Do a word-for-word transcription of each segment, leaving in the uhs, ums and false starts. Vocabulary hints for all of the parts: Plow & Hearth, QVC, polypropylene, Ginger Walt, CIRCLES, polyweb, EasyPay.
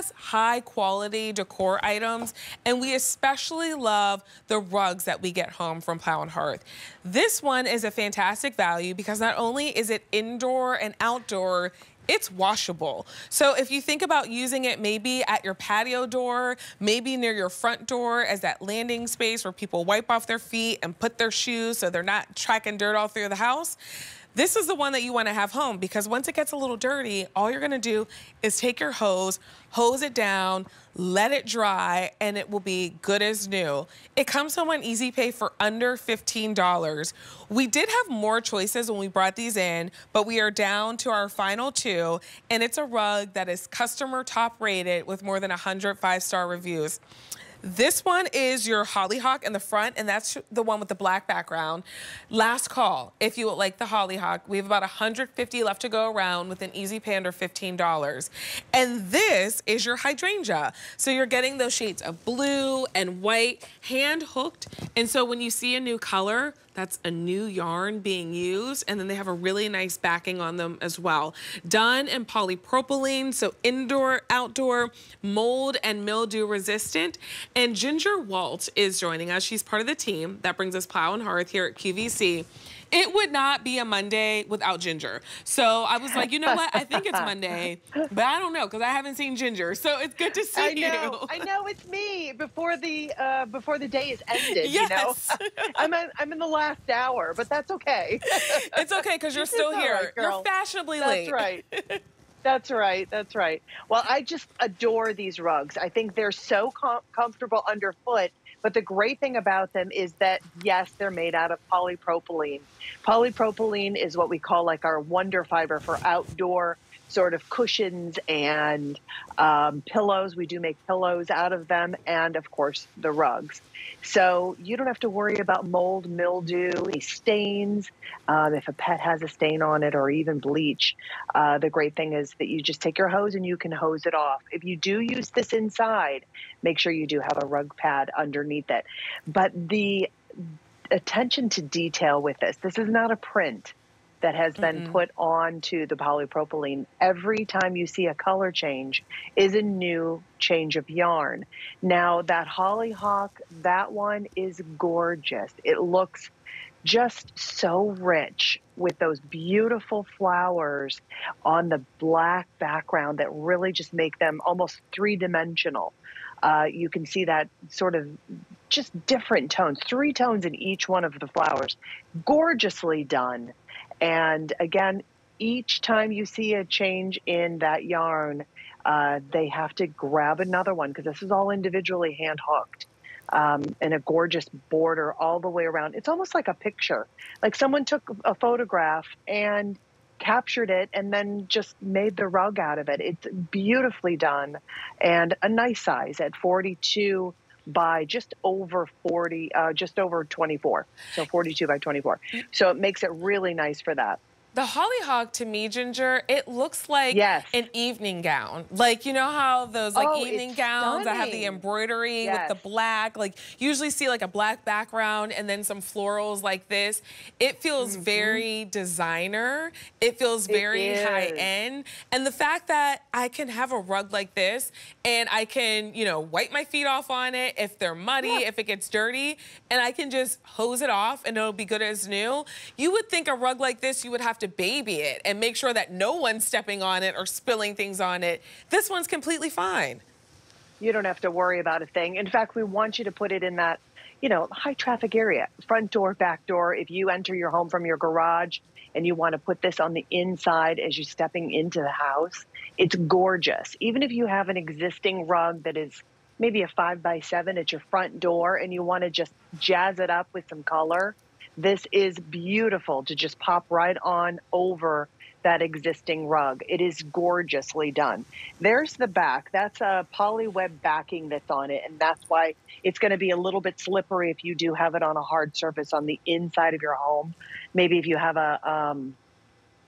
us high quality decor items, and we especially love the rugs that we get home from Plow and Hearth. This one is a fantastic value because not only is it indoor and outdoor, it's washable. So if you think about using it maybe at your patio door, maybe near your front door as that landing space where people wipe off their feet and put their shoes so they're not tracking dirt all through the house, this is the one that you want to have home, because once it gets a little dirty, all you're going to do is take your hose, hose it down, let it dry, and it will be good as new. It comes home on EasyPay for under fifteen dollars. We did have more choices when we brought these in, but we are down to our final two, and it's a rug that is customer top rated with more than one hundred five-star reviews. This one is your hollyhock in the front, and that's the one with the black background. Last call, if you would like the hollyhock. We have about one hundred fifty left to go around with an EasyPay under fifteen dollars. And this is your hydrangea. So you're getting those shades of blue and white, hand hooked. And so when you see a new color, that's a new yarn being used, and then they have a really nice backing on them as well. Done in polypropylene, so indoor, outdoor, mold and mildew resistant. And Ginger Walt is joining us. She's part of the team that brings us Plow and Hearth here at Q V C. It would not be a Monday without Ginger. So I was like, you know what? I think it's Monday, but I don't know because I haven't seen Ginger. So it's good to see I know, you. I know it's me before the uh, before the day is ended. Yes. You know, I'm in, I'm in the last hour, but that's okay. It's okay because you're still here. Right, you're fashionably that's late. That's right. That's right. That's right. Well, I just adore these rugs. I think they're so com comfortable underfoot. But the great thing about them is that, yes, they're made out of polypropylene. Polypropylene is what we call like our wonder fiber for outdoor sort of cushions and um, pillows. We do make pillows out of them, and of course the rugs. So you don't have to worry about mold, mildew, any stains. Um, if a pet has a stain on it or even bleach, uh, the great thing is that you just take your hose and you can hose it off. If you do use this inside, make sure you do have a rug pad underneath it. But the attention to detail with this, this is not a print that has been mm-hmm. put onto the polypropylene. Every time you see a color change is a new change of yarn. Now that hollyhock, that one is gorgeous. It looks just so rich with those beautiful flowers on the black background that really just make them almost three-dimensional. Uh, you can see that sort of just different tones, three tones in each one of the flowers. Gorgeously done. And again, each time you see a change in that yarn, uh, they have to grab another one because this is all individually hand hooked, um, and a gorgeous border all the way around. It's almost like a picture, like someone took a photograph and captured it and then just made the rug out of it. It's beautifully done and a nice size at forty-two by just over forty, uh, just over twenty-four. So forty-two by twenty-four. So it makes it really nice for that. The hollyhock to me, Ginger, it looks like yes. an evening gown. Like, you know how those like oh, evening gowns that have the embroidery yes. with the black, like usually see like a black background and then some florals like this. It feels mm-hmm. very designer. It feels very it high end. And the fact that I can have a rug like this and I can, you know, wipe my feet off on it if they're muddy, yeah. if it gets dirty, and I can just hose it off and it'll be good as new. You would think a rug like this, you would have to baby it and make sure that no one's stepping on it or spilling things on it. This one's completely fine. You don't have to worry about a thing. In fact, we want you to put it in that, you know, high traffic area, front door, back door. If you enter your home from your garage and you want to put this on the inside as you're stepping into the house, it's gorgeous. Even if you have an existing rug that is maybe a five by seven at your front door and you want to just jazz it up with some color, this is beautiful to just pop right on over that existing rug. It is gorgeously done. There's the back. That's a polyweb backing that's on it, and that's why it's going to be a little bit slippery if you do have it on a hard surface on the inside of your home. Maybe if you have a, um,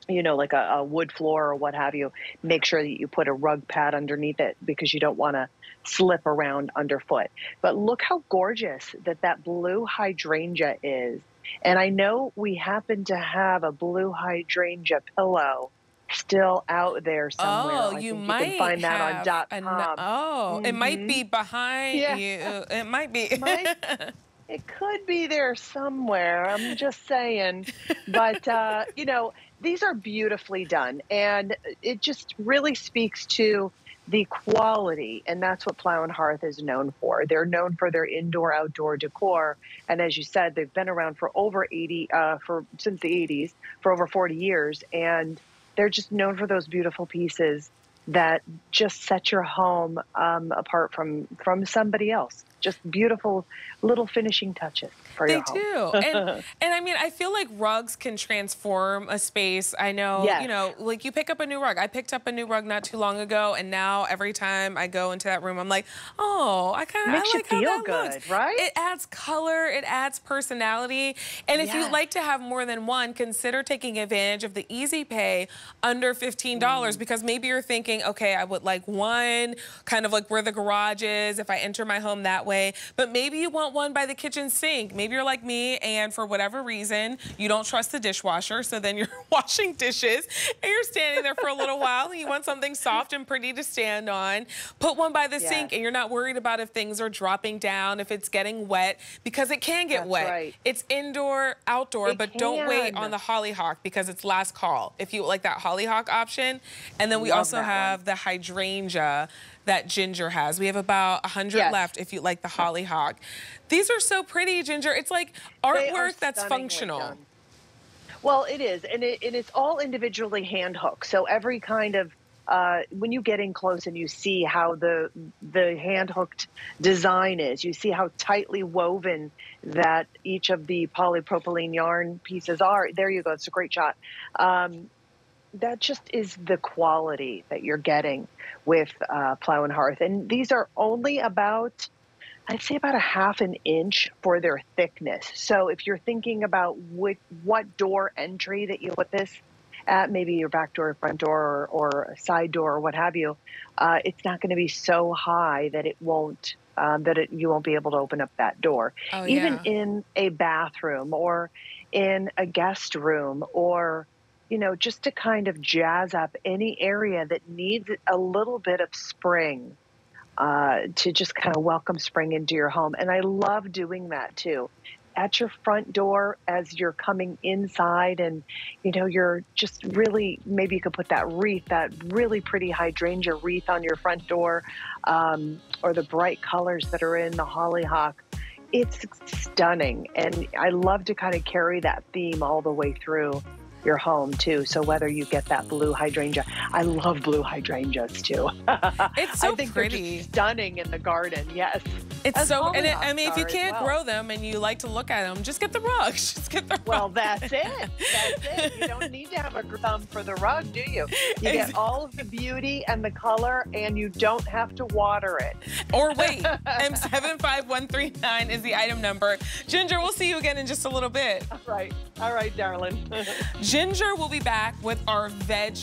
you know, like a, a wood floor or what have you, make sure that you put a rug pad underneath it because you don't want to slip around underfoot. But look how gorgeous that that blue hydrangea is. And I know we happen to have a blue hydrangea pillow still out there somewhere. Oh, I you think might you can find that on .com. An, oh, mm-hmm. It might be behind yeah. you. It might be. might, it could be there somewhere. I'm just saying. But, uh, you know, these are beautifully done. And it just really speaks to the quality, and that's what Plough and Hearth is known for. They're known for their indoor outdoor decor, and as you said, they've been around for over eighty uh for since the eighties, for over forty years, and they're just known for those beautiful pieces that just set your home um apart from from somebody else. Just beautiful little finishing touches for your home. They do. And, and I mean, I feel like rugs can transform a space. I know, yes. you know, like you pick up a new rug. I picked up a new rug not too long ago, and now every time I go into that room, I'm like, oh, I kind of like you feel how that good, looks. Right? It adds color, it adds personality. And if yes. you'd like to have more than one, consider taking advantage of the Easy Pay under fifteen dollars, mm. because maybe you're thinking, okay, I would like one, kind of like where the garage is, if I enter my home that way. But maybe you want one by the kitchen sink. Maybe you're like me, and for whatever reason, you don't trust the dishwasher, so then you're washing dishes, and you're standing there for a little while, and you want something soft and pretty to stand on. Put one by the yeah. sink, and you're not worried about if things are dropping down, if it's getting wet, because it can get That's wet. Right. It's indoor, outdoor, it but can. Don't wait on the hollyhock, because it's last call, if you like that hollyhock option. And then we Love also have one. The hydrangea that Ginger has. We have about one hundred yes. left if you like the hollyhock. These are so pretty, Ginger. It's like artwork that's functional. Done. Well, it is, and, it, and it's all individually hand-hooked. So every kind of, uh, when you get in close and you see how the, the hand-hooked design is, you see how tightly woven that each of the polypropylene yarn pieces are. There you go, it's a great shot. Um, That just is the quality that you're getting with uh, Plough and Hearth. And these are only about, I'd say about a half an inch for their thickness. So if you're thinking about what, what door entry that you put this at, maybe your back door, front door, or, or a side door, or what have you, uh, it's not going to be so high that it won't, um, that it, you won't be able to open up that door. Oh, Even yeah. in a bathroom or in a guest room or you know, just to kind of jazz up any area that needs a little bit of spring uh, to just kind of welcome spring into your home. And I love doing that too. At your front door as you're coming inside and, you know, you're just really, maybe you could put that wreath, that really pretty hydrangea wreath on your front door um, or the bright colors that are in the hollyhock. It's stunning. And I love to kind of carry that theme all the way through your home too. So whether you get that blue hydrangea, I love blue hydrangeas too. It's so I think pretty. They're just stunning in the garden. Yes. It's As so, and it, I mean, if you can't well. grow them and you like to look at them, just get the rug. Just get the rug. Well, that's it. That's it. You don't need to have a thumb for the rug, do you? You get all of the beauty and the color, and you don't have to water it. Or wait, M seven five one three nine is the item number. Ginger, we'll see you again in just a little bit. All right. All right, darling. Ginger will be back with our veg.